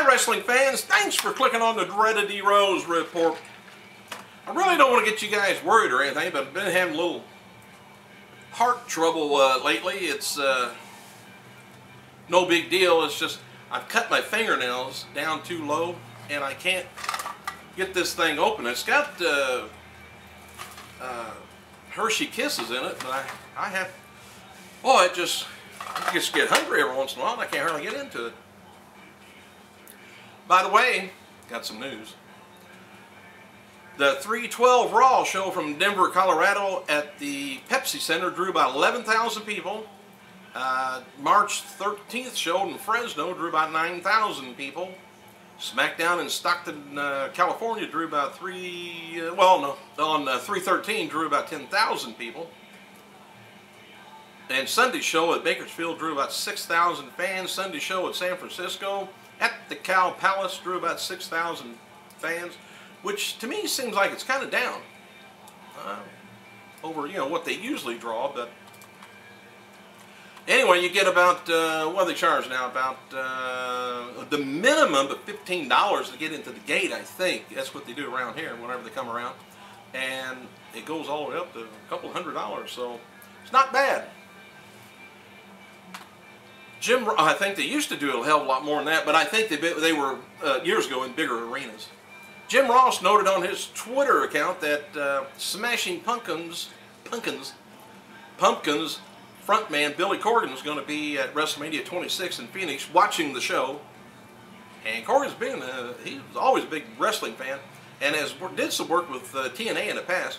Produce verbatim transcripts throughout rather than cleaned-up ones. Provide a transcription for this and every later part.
Hi, wrestling fans. Thanks for clicking on the Dreaded D Rose report. I really don't want to get you guys worried or anything, but I've been having a little heart trouble uh, lately. It's uh, no big deal. It's just I've cut my fingernails down too low, and I can't get this thing open. It's got uh, uh, Hershey Kisses in it, but I, I have... Boy, it just... I just get hungry every once in a while, and I can't hardly get into it. By the way, got some news. The three twelve Raw show from Denver, Colorado at the Pepsi Center drew about eleven thousand people. Uh, March thirteenth show in Fresno drew about nine thousand people. SmackDown in Stockton, uh, California drew about three, uh, well no, on uh, three thirteen drew about ten thousand people. And Sunday's show at Bakersfield drew about six thousand fans. Sunday's show at San Francisco at the Cal Palace drew about six thousand fans, which to me seems like it's kind of down uh, over, you know, what they usually draw. But anyway, you get about, uh, what do they charge now? About uh, the minimum of fifteen dollars to get into the gate, I think. That's what they do around here whenever they come around. And it goes all the way up to a couple hundred dollars, so it's not bad. Jim, I think they used to do a hell of a lot more than that, but I think they, they were, uh, years ago, in bigger arenas. Jim Ross noted on his Twitter account that uh, Smashing Pumpkins, Pumpkins, Pumpkins frontman Billy Corgan is going to be at WrestleMania twenty-six in Phoenix watching the show. And Corgan's been, uh, he was always a big wrestling fan, and has did some work with uh, T N A in the past.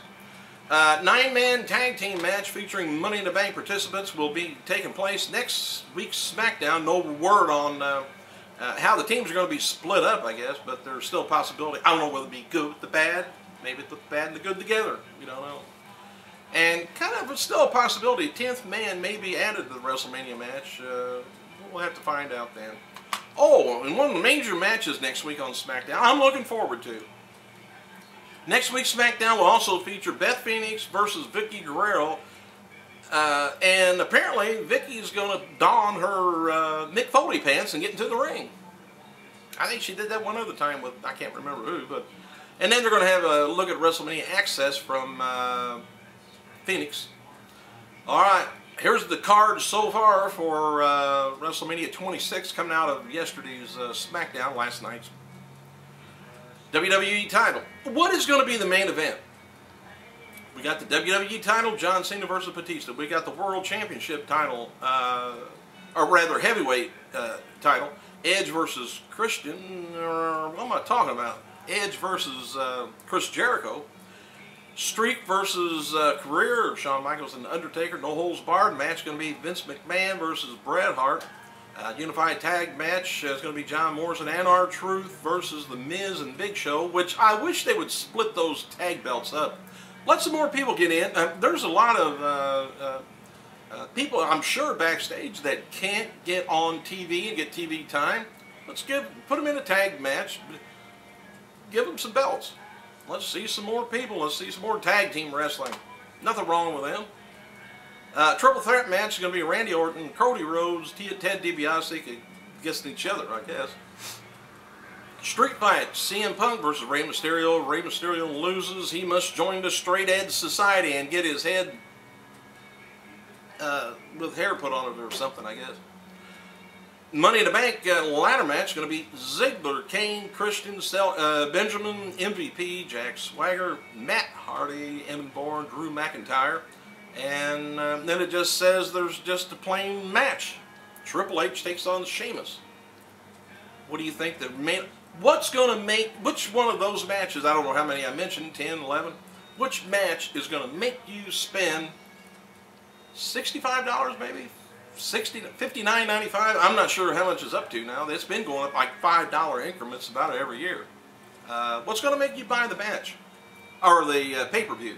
Uh, nine-man tag team match featuring Money in the Bank participants will be taking place next week's SmackDown. No word on uh, uh, how the teams are going to be split up, I guess, but there's still a possibility. I don't know whether it be good with the bad. Maybe it's the bad and the good together. We don't know. And kind of it's still a possibility. Tenth man may be added to the WrestleMania match. Uh, we'll have to find out then. Oh, and one of the major matches next week on SmackDown I'm looking forward to. Next week's SmackDown will also feature Beth Phoenix versus Vickie Guerrero. Uh, and apparently, Vickie's going to don her uh, Mick Foley pants and get into the ring. I think she did that one other time with, I can't remember who. But and then they're going to have a look at WrestleMania Access from uh, Phoenix. Alright, here's the card so far for uh, WrestleMania twenty-six coming out of yesterday's uh, SmackDown, last night's. W W E title. What is going to be the main event? We got the W W E title, John Cena versus Batista. We got the World Championship title, uh, or rather heavyweight uh, title, Edge versus Christian, or what am I talking about? Edge versus uh, Chris Jericho. Streak versus uh, career, Shawn Michaels and Undertaker, no holds barred. Match going to be Vince McMahon versus Bret Hart. Uh, unified tag match uh, is going to be John Morrison and R Truth versus The Miz and Big Show, which I wish they would split those tag belts up. Let some more people get in. Uh, there's a lot of uh, uh, uh, people, I'm sure, backstage that can't get on T V and get T V time. Let's give, put them in a tag match. Give them some belts. Let's see some more people. Let's see some more tag team wrestling. Nothing wrong with them. Uh, triple threat match is going to be Randy Orton, Cody Rhodes, Ted DiBiase against each other, I guess. Street fight, C M Punk versus Rey Mysterio. Rey Mysterio loses. He must join the Straight Edge Society and get his head uh, with hair put on it or something, I guess. Money in the Bank uh, ladder match is going to be Ziggler, Kane, Christian, Sel uh, Benjamin, M V P, Jack Swagger, Matt Hardy, Evan Bourne, Drew McIntyre. And uh, then it just says there's just a plain match. Triple H takes on Sheamus. What do you think the main... What's going to make... Which one of those matches, I don't know how many I mentioned, ten, eleven. Which match is going to make you spend sixty-five dollars maybe? fifty-nine ninety-five? I'm not sure how much it's up to now. It's been going up like five dollar increments about every year. Uh, what's going to make you buy the match? Or the uh, pay-per-view?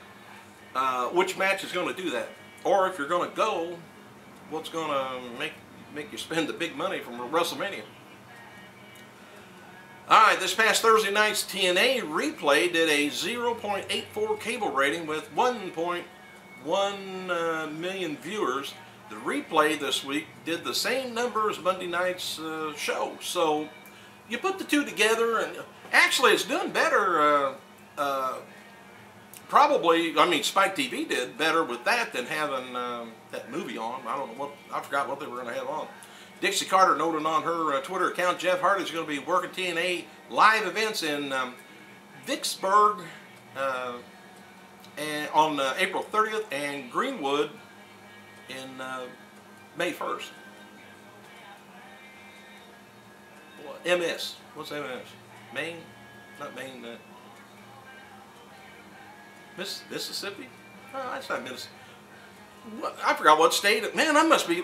Uh, which match is going to do that? Or if you're going to go, what's going to make make you spend the big money from WrestleMania? Alright, this past Thursday night's T N A replay did a zero point eight four cable rating with one point one million viewers. The replay this week did the same number as Monday night's uh, show. So, you put the two together, and actually it's done better, uh, uh, probably, I mean, Spike T V did better with that than having um, that movie on. I don't know what, I forgot what they were going to have on. Dixie Carter noted on her uh, Twitter account, Jeff Hardy is going to be working T N A live events in um, Vicksburg uh, and on uh, April thirtieth and Greenwood in uh, May first. What? M S. What's M S? Maine? Not Maine. Uh, Miss Mississippi? Oh, that's not Mississippi. What? I forgot what state. It, man, I must be...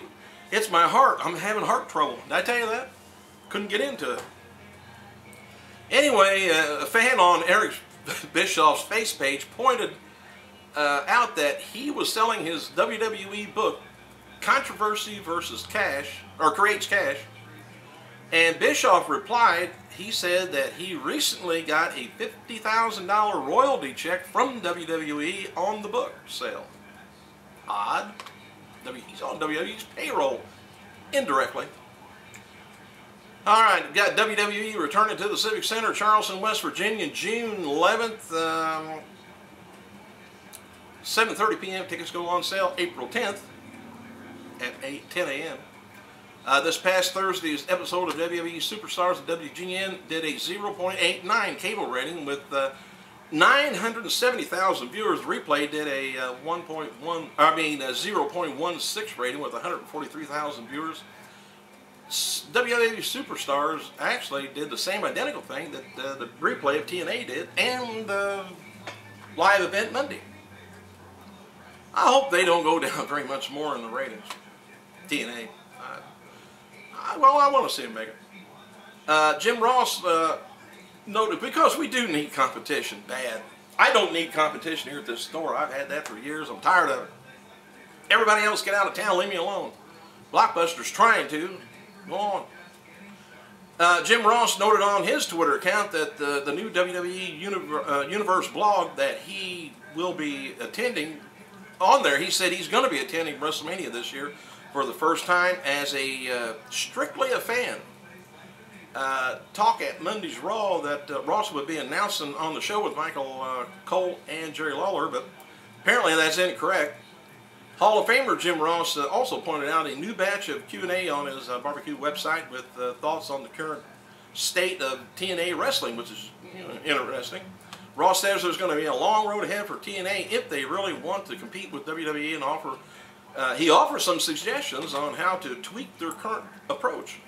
It's my heart. I'm having heart trouble. Did I tell you that? Couldn't get into it. Anyway, uh, a fan on Eric Bischoff's face page pointed uh, out that he was selling his W W E book, Controversy versus Cash, or Creates Cash, and Bischoff replied, he said that he recently got a fifty thousand dollar royalty check from W W E on the book sale. Odd. He's on W W E's payroll, indirectly. All right, we've got W W E returning to the Civic Center, Charleston, West Virginia, June eleventh, um, seven thirty p m Tickets go on sale April tenth at eight ten a m Uh, this past Thursday's episode of W W E Superstars and W G N did a zero point eight nine cable rating with uh, nine hundred seventy thousand viewers. Replay did a uh, one point one, I mean, a zero point one six rating with one hundred forty-three thousand viewers. S W W E Superstars actually did the same identical thing that uh, the replay of T N A did, and the uh, live event Monday. I hope they don't go down very much more in the ratings. T N A. Uh, I, well, I want to see them make it. Uh, Jim Ross. Uh, Noted, because we do need competition bad. I don't need competition here at this store. I've had that for years. I'm tired of it. Everybody else get out of town. Leave me alone. Blockbuster's trying to. Go on. Uh, Jim Ross noted on his Twitter account that the, the new W W E Universe, uh, Universe blog that he will be attending, on there he said he's going to be attending WrestleMania this year for the first time as a uh, strictly a fan. Uh, talk at Monday's Raw that uh, Ross would be announcing on the show with Michael uh, Cole and Jerry Lawler, but apparently that's incorrect. Hall of Famer Jim Ross uh, also pointed out a new batch of Q and A on his uh, barbecue website with uh, thoughts on the current state of T N A wrestling, which is, you know, interesting. Ross says there's going to be a long road ahead for T N A if they really want to compete with W W E, and offer. Uh, he offers some suggestions on how to tweak their current approach.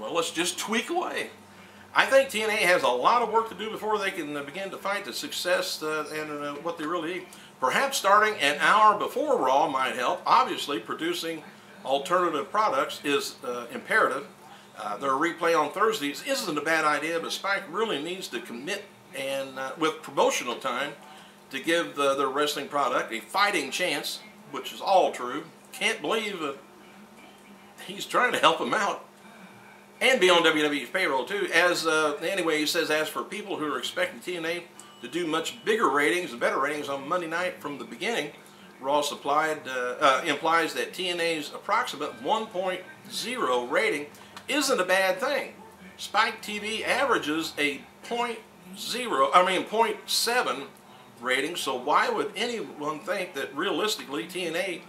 Well, let's just tweak away. I think T N A has a lot of work to do before they can begin to fight the success uh, and uh, what they really need. Perhaps starting an hour before Raw might help. Obviously, producing alternative products is uh, imperative. Uh, their replay on Thursdays isn't a bad idea, but Spike really needs to commit and uh, with promotional time to give the, their wrestling product a fighting chance, which is all true. Can't believe uh, he's trying to help them out. And be on W W E's payroll too. As uh, anyway, he says, as for people who are expecting T N A to do much bigger ratings and better ratings on Monday night from the beginning, Ross applied, uh, uh, implies that T N A's approximate one point oh rating isn't a bad thing. Spike T V averages a point zero, I mean point seven rating, so why would anyone think that realistically T N A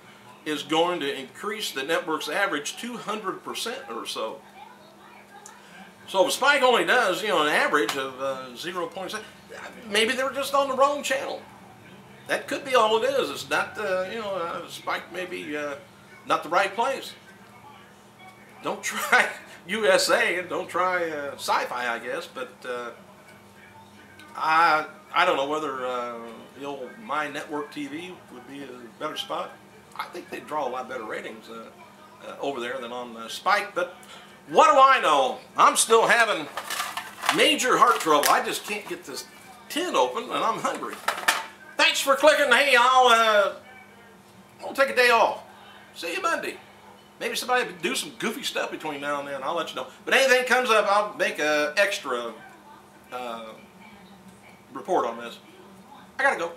is going to increase the network's average two hundred percent or so? So if Spike only does, you know, an average of uh, zero point seven, maybe they were just on the wrong channel. That could be all it is. It's not, uh, you know, uh, Spike may be uh, not the right place. Don't try U S A and don't try uh, Sci-Fi, I guess, but uh, I, I don't know whether uh, the old My Network T V would be a better spot. I think they'd draw a lot better ratings uh, uh, over there than on uh, Spike, but... What do I know? I'm still having major heart trouble. I just can't get this tin open, and I'm hungry. Thanks for clicking. Hey, I'll, uh, I'll take a day off. See you Monday. Maybe somebody will do some goofy stuff between now and then. I'll let you know. But anything comes up, I'll make an extra uh, report on this. I gotta go.